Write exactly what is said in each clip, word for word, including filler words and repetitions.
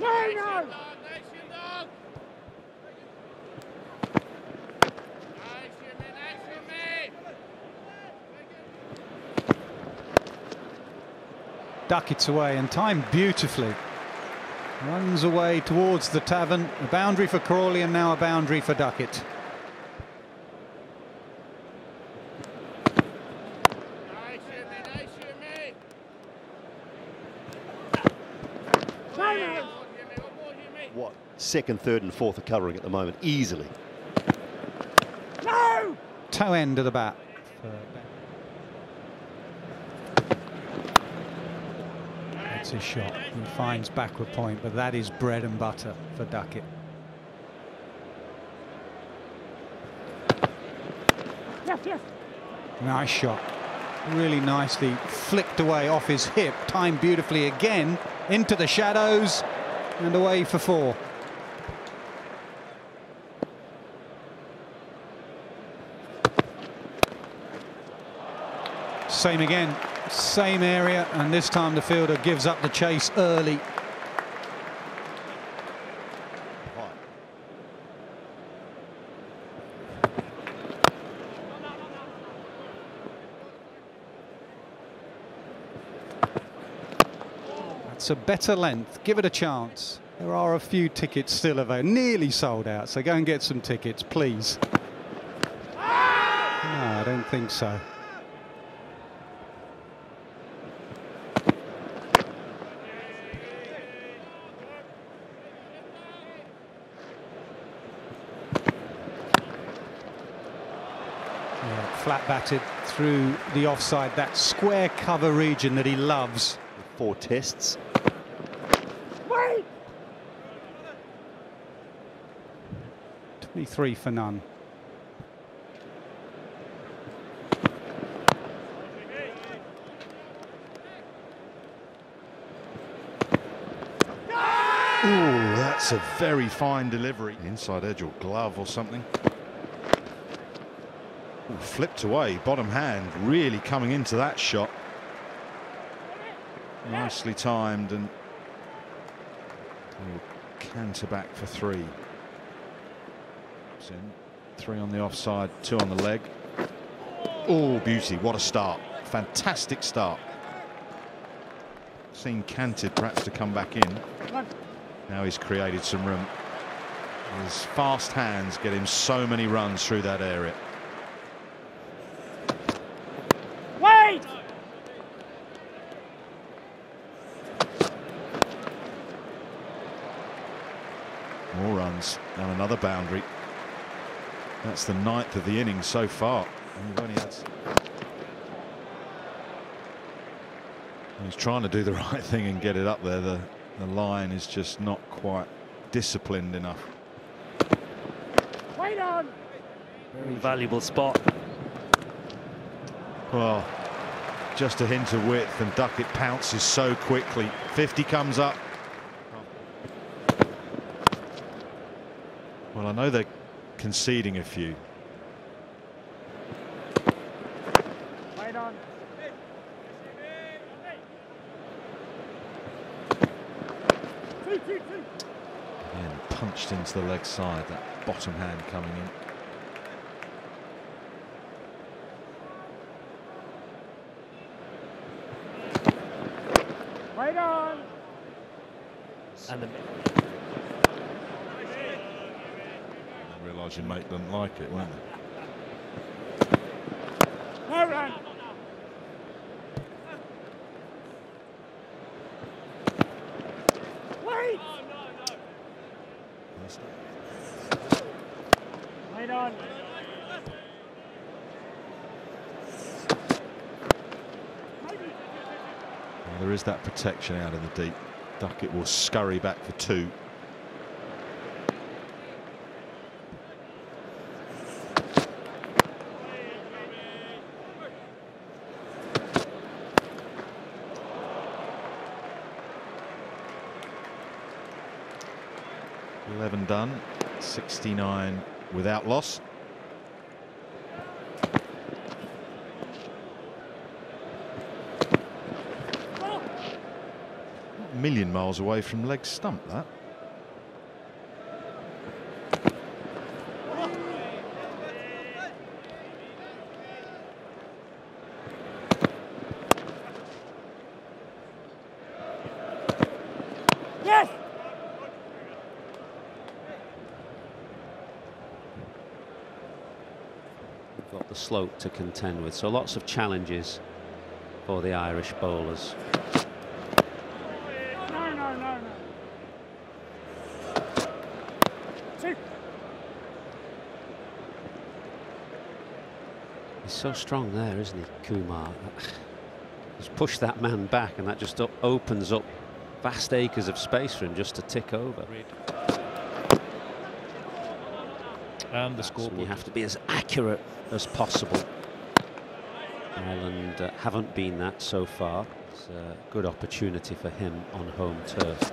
National, national. Duckett's away and timed beautifully. Runs away towards the tavern. A boundary for Crawley and now a boundary for Duckett. What second, third and fourth are covering at the moment, easily. No! Toe end of the bat. That's his shot and finds backward point, but that is bread and butter for Duckett. Yes, yes. Nice shot. Really nicely flicked away off his hip, timed beautifully again, into the shadows and away for four. Same again, same area, and this time the fielder gives up the chase early. It's a better length. Give it a chance. There are a few tickets still available. Nearly sold out, so go and get some tickets, please. Ah! No, I don't think so. Yeah, flat batted through the offside, that square cover region that he loves. Four tests. twenty-three for none. Ooh, that's a very fine delivery. Inside edge or glove or something. Ooh, flipped away, bottom hand really coming into that shot. Nicely timed, and we'll canter back for three. Three on the offside, two on the leg. Oh, beauty, what a start. Fantastic start. Seen canted perhaps to come back in. Now he's created some room. His fast hands get him so many runs through that area. Wait! More runs and another boundary. That's the ninth of the innings so far. And we've only had... He's trying to do the right thing and get it up there. The, the line is just not quite disciplined enough. Wait on. Very valuable spot. Well, just a hint of width, and Duckett pounces so quickly. fifty comes up. Well, I know they're conceding a few. Right on. And punched into the leg side, that bottom hand coming in. Right on. And the your mate didn't like it, won't they? No run. Wait. Oh, no, no. Wait on. Well, there is that protection out in the deep. Duckett will scurry back for two. eleven done, sixty-nine without loss. million miles away from leg stump, that. The slope to contend with, so lots of challenges for the Irish bowlers. No, no, no, no. He's so strong there, isn't he, Kumar? He's pushed that man back, and that just up opens up vast acres of space for him just to tick over. And the scoreboard. So you have to be as accurate as possible. Ireland uh, haven't been that so far. It's a good opportunity for him on home turf.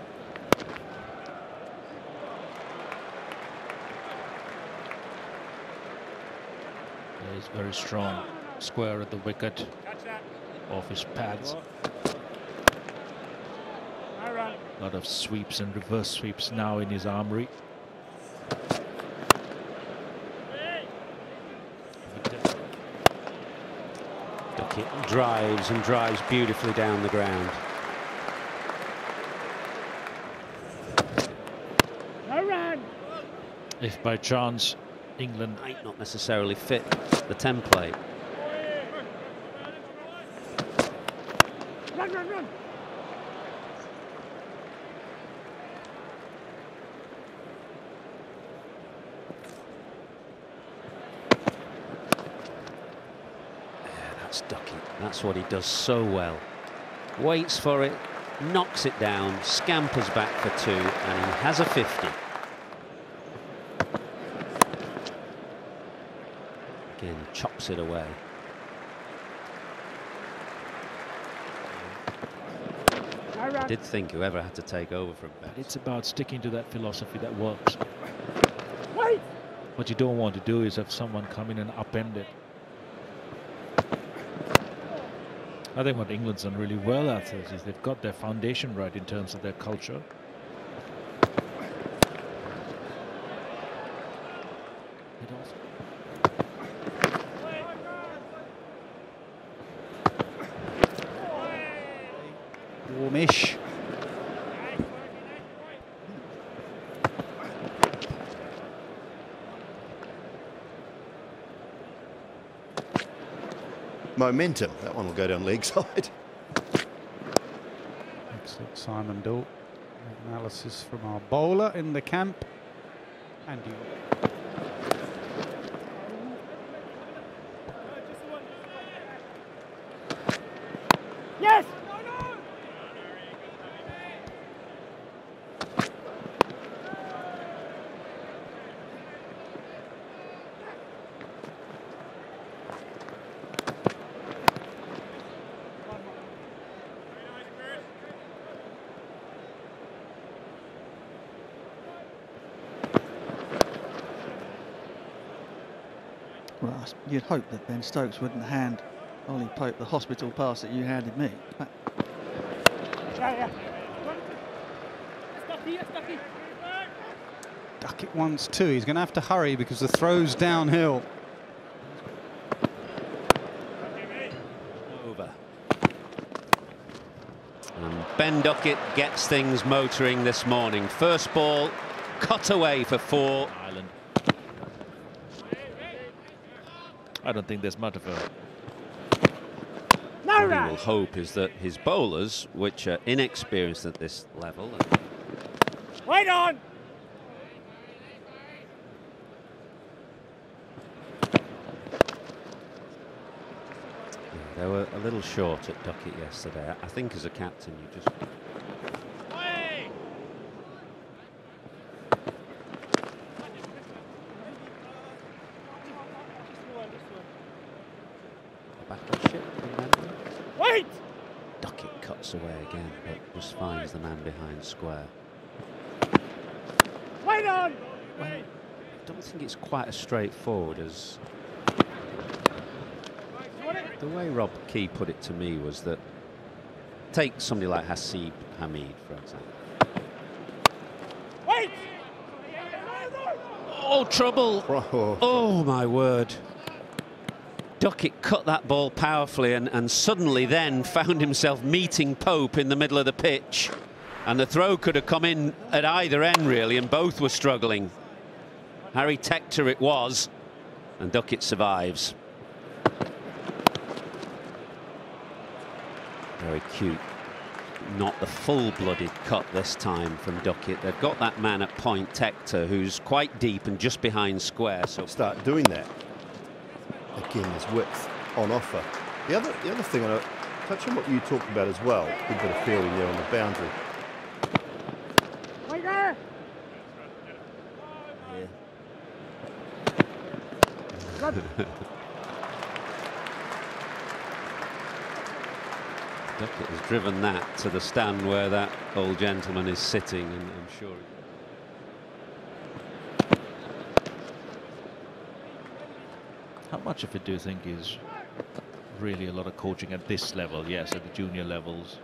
He's very strong, square at the wicket, off his pads. A lot of sweeps and reverse sweeps now in his armory. It drives and drives beautifully down the ground. No run. If by chance England might not necessarily fit the template. Run, run, run. Duckett. That's what he does so well. Waits for it, knocks it down, scampers back for two, and he has a fifty. Again, chops it away. I did think whoever had to take over from Ben. It's about sticking to that philosophy that works. Wait. What you don't want to do is have someone come in and upend it. I think what England's done really well at this is they've got their foundation right in terms of their culture. Warmish. Momentum. That one will go down leg side. Excellent. Simon Dole. Analysis from our bowler in the camp. And you. Yes! Well, you'd hope that Ben Stokes wouldn't hand Ollie Pope the hospital pass that you handed me. But yeah, yeah. Duckett wants two. He's going to have to hurry because the throw's downhill. Over. And Ben Duckett gets things motoring this morning. First ball, cut away for four. Ireland. I don't think there's much of a... No, what we will hope is that his bowlers, which are inexperienced at this level... Wait on! They were a little short at Duckett yesterday. I think as a captain, you just... Wait! Duckett cuts away again, but just finds the man behind square. Wait on! Well, I don't think it's quite as straightforward as... The way Rob Key put it to me was that Take somebody like Haseeb Hamid, for example. Wait! Oh, trouble! Oh, oh my word. Duckett cut that ball powerfully and, and suddenly then found himself meeting Pope in the middle of the pitch. And the throw could have come in at either end, really, and both were struggling. Harry Tector it was, and Duckett survives. Very cute. Not the full-blooded cut this time from Duckett. They've got that man at point, Tector, who's quite deep and just behind square. So start doing that. Again, there's width on offer. The other, the other thing, I touch on what you talked about as well, a bit of fielding there on the boundary. Right there. Yeah. Duckett has driven that to the stand where that old gentleman is sitting, and I'm sure. How much of it do you think is really a lot of coaching at this level? Yes, at the junior levels.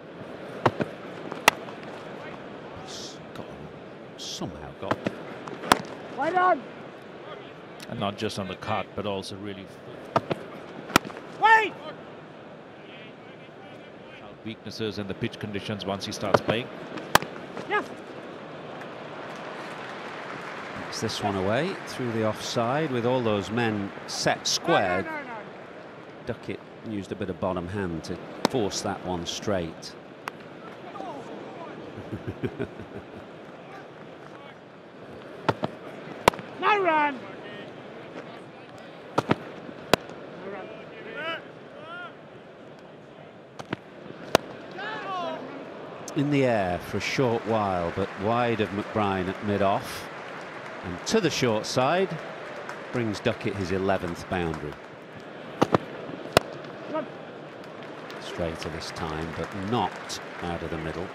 It's got, somehow got. Right on. And not just on the cut, but also really. Wait. Weaknesses and the pitch conditions once he starts playing. Yeah. This one away through the offside with all those men set squared. No, no, no, no. Duckett used a bit of bottom hand to force that one straight. Oh. No run. No run. In the air for a short while, but wide of McBride at mid-off. And to the short side, brings Duckett his eleventh boundary. Straighter this time, but not out of the middle.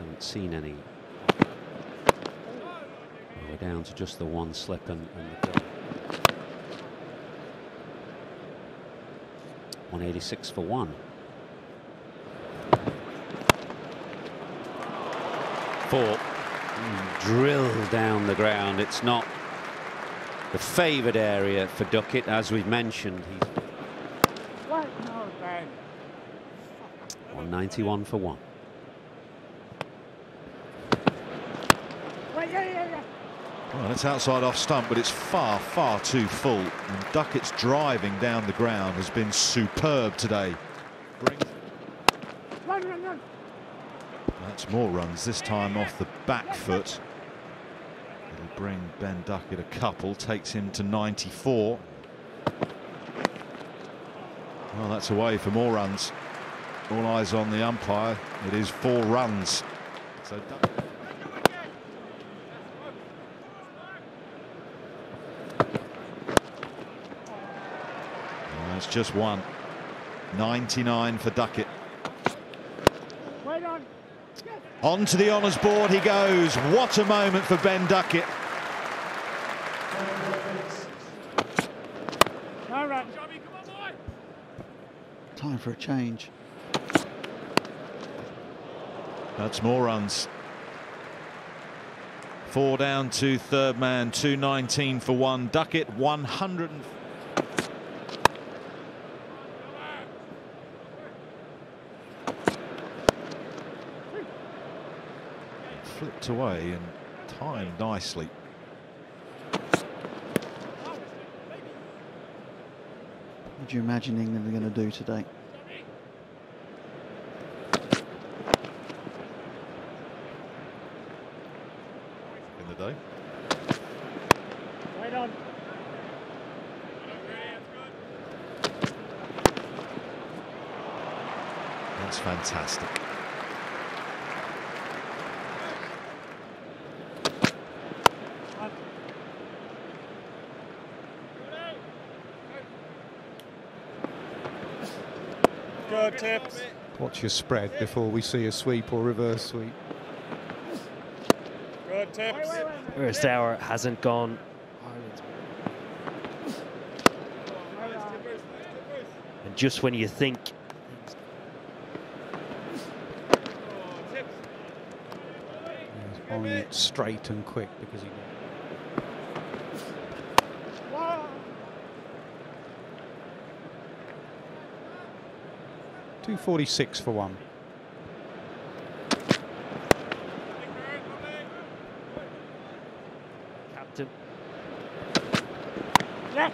Haven't seen any. We're down to just the one slip and, and the goal. one eighty-six for one. Four. Drill down the ground. It's not the favoured area for Duckett, as we've mentioned. What? No, Ben. one ninety-one for one. Wait, yeah, yeah, yeah. Well, it's outside off stump, but it's far, far too full. And Duckett's driving down the ground has been superb today. Bring run, run, run. That's more runs, this time off the back foot. It'll bring Ben Duckett a couple, takes him to ninety-four. Well, that's away for more runs. All eyes on the umpire. It is four runs. So Duckett. Oh, that's just one. ninety-nine for Duckett. Onto the honours board he goes. What a moment for Ben Duckett. All right. Time for a change. That's more runs. Four down to third man. two nineteen for one. Duckett one hundred. Flipped away and timed nicely. What do you imagine England are going to do today? In the day. Right on. That's fantastic. Tips. Watch your spread before we see a sweep or reverse sweep. Good tips. First hour hasn't gone. And just when you think. He's bowling it straight and quick because he. two forty-six for one. Captain. Yeah.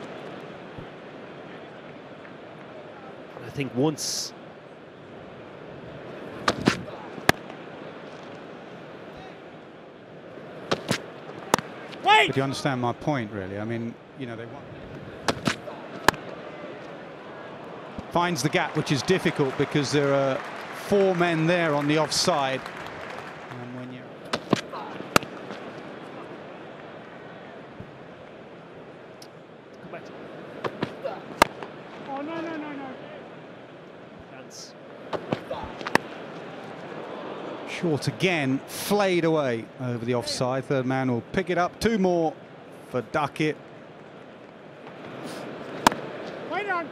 I think once. Wait. But you understand my point, really. I mean, you know, they want. Finds the gap, which is difficult because there are four men there on the offside. And when you're... Come back to oh, no, no, no, no. That's... Short again, flayed away over the offside. Third man will pick it up. Two more for Duckett. Wait on.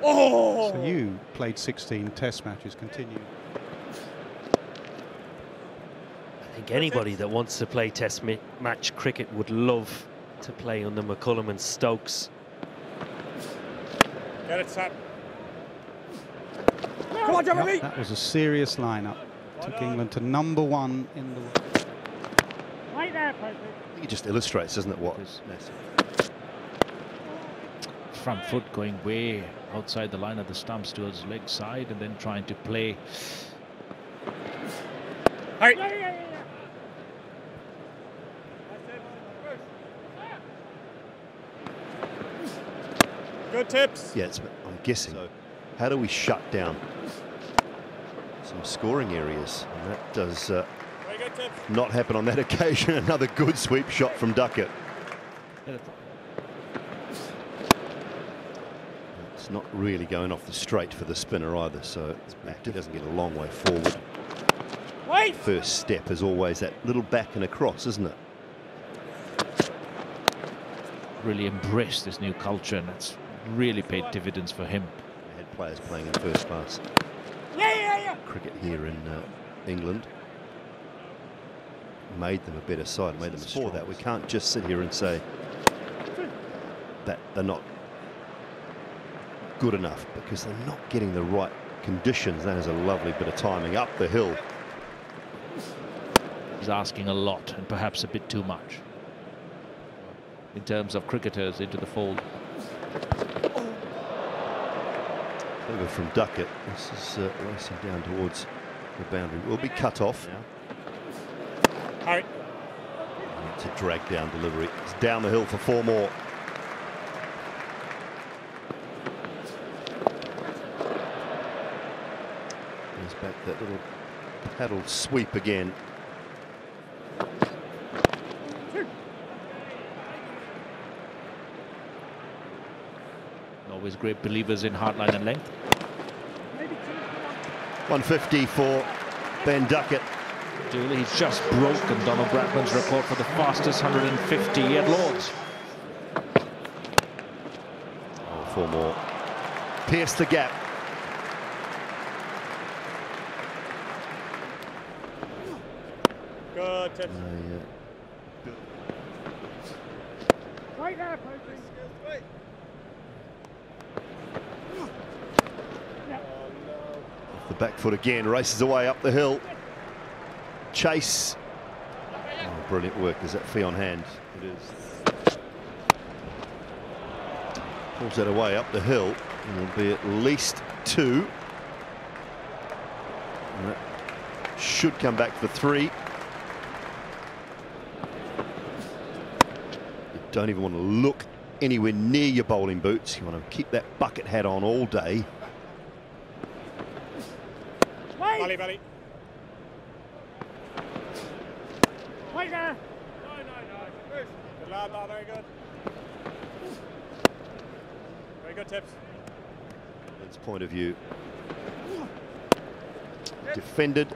Oh! So you played sixteen test matches, continue. I think anybody that wants to play test match cricket would love to play under McCullum and Stokes. Get it, Sam. Come on, Jeremy! Yep, that was a serious lineup. Took England to number one in the world. Right there, Patrick. I think it just illustrates, doesn't it, what is necessary. Front foot going way outside the line of the stumps towards leg side and then trying to play. All right. Good tips. Yes, but I'm guessing. So how do we shut down some scoring areas? And that does... Uh, not happen on that occasion. Another good sweep shot from Duckett. It's not really going off the straight for the spinner either, so it doesn't get a long way forward. Wait. First step is always that little back and across, isn't it? Really embraced this new culture, and that's really paid dividends for him. They had players playing in first class yeah, yeah, yeah. cricket here in uh, England. Made them a better side, made them for that. We can't just sit here and say that they're not good enough because they're not getting the right conditions. That is a lovely bit of timing up the hill. He's asking a lot and perhaps a bit too much in terms of cricketers into the fold. Over from Duckett. This is uh, racing down towards the boundary. Will be cut off. Yeah. It's a drag down delivery. It's down the hill for four more. There's back that little paddle sweep again. Always great believers in hard line and length. one fifty for Ben Duckett. He's just broken Donald Bradman's record for the fastest one hundred fifty at Lords. Oh, four more. Pierce the gap. Good. Uh, yeah. Right there, Pope. Off the back foot again, races away up the hill. Chase. Oh, brilliant work. Is that fee on hand? It is. Pulls that away up the hill. And there'll be at least two. And that should come back for three. You don't even want to look anywhere near your bowling boots. You want to keep that bucket hat on all day. Wait. Ollie, Ollie. No, no, no. Good lad, lad, very good. Very good tips. That's point of view. Defended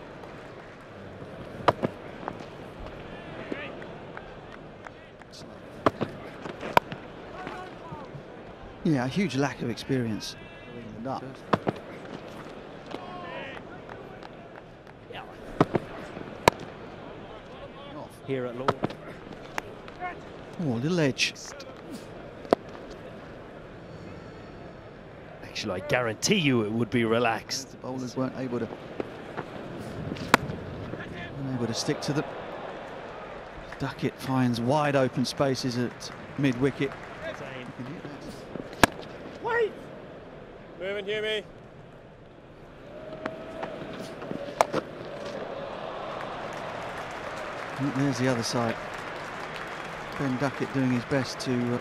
Yeah, a huge lack of experience. England up. Here at Lord. Oh, little edge. Actually, I guarantee you it would be relaxed. The bowlers weren't able to, weren't able to stick to them. Duckett finds wide open spaces at mid-wicket. Wait! Moving, Hughie. There's the other side. Ben Duckett doing his best to... Uh...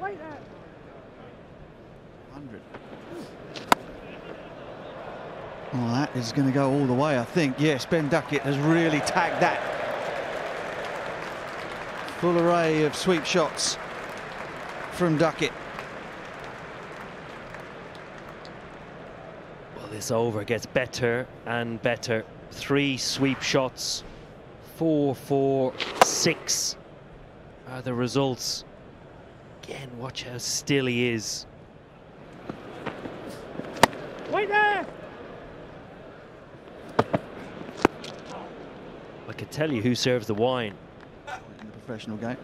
Wait there. one hundred. Well, that is going to go all the way, I think. Yes, Ben Duckett has really tagged that. Full array of sweep shots from Duckett. Well, this over gets better and better. Three sweep shots, four, four, six are the results. Again, watch how still he is. Wait there! I can tell you who serves the wine. In the professional game.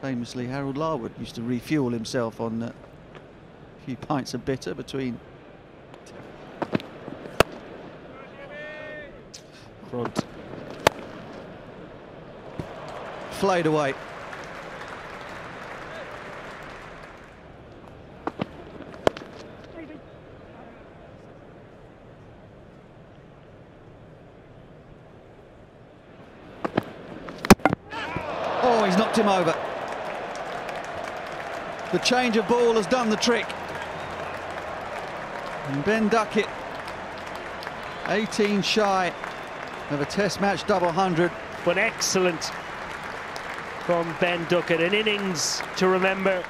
Famously, Harold Larwood used to refuel himself on uh, a few pints of bitter between... Front. Flayed away. Oh, he's knocked him over. The change of ball has done the trick. And Ben Duckett, eighteen shy of a test match double hundred. But excellent from Ben Duckett, an innings to remember.